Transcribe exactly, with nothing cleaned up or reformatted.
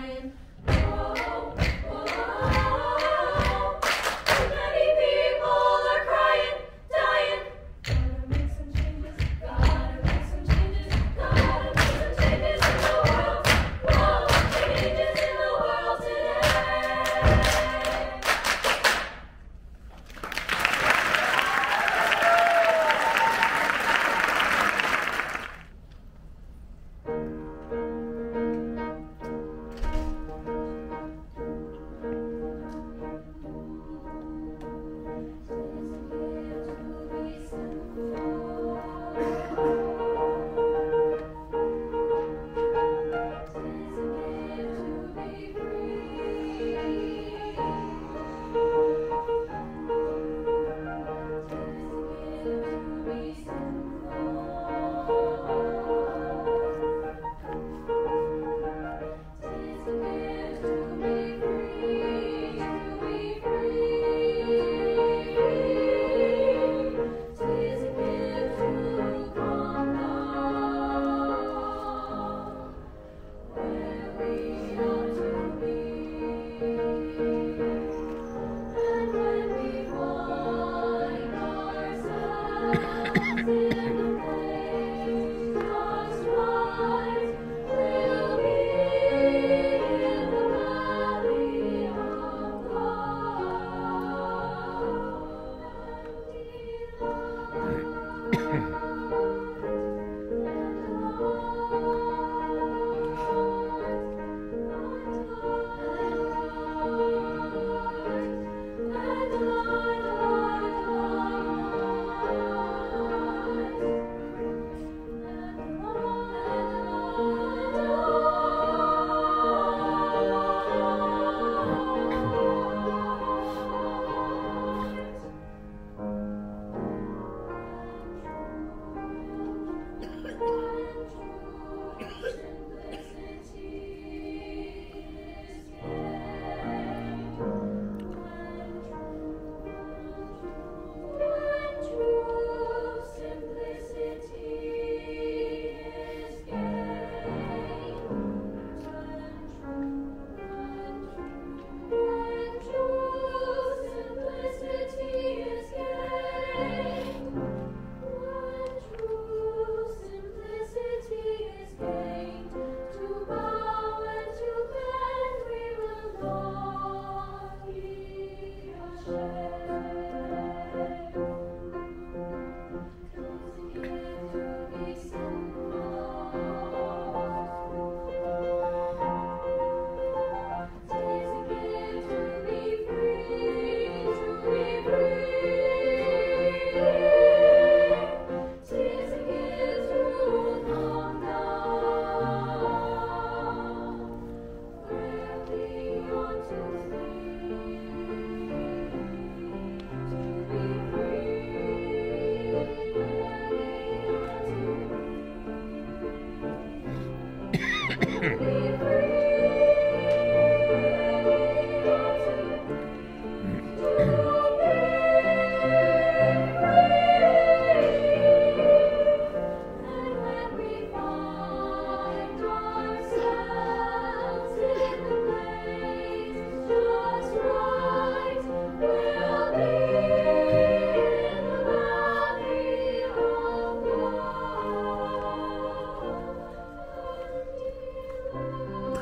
flying. Whoa, whoa. Too many people are crying, dying. Gotta make some changes, gotta make some changes, gotta make some changes in the world. Whoa, changes in the world today.